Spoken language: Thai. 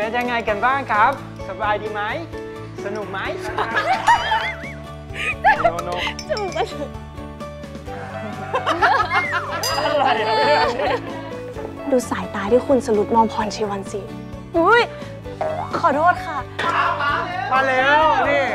เป็นยังไงกันบ้างครับสบายดีไหมสนุกไหมโนโนสนุกกันอะไรดูสายตาที่คุณสรุปมองพรชีวันสิอุ้ยขอโทษค่ะมาแล้วนี่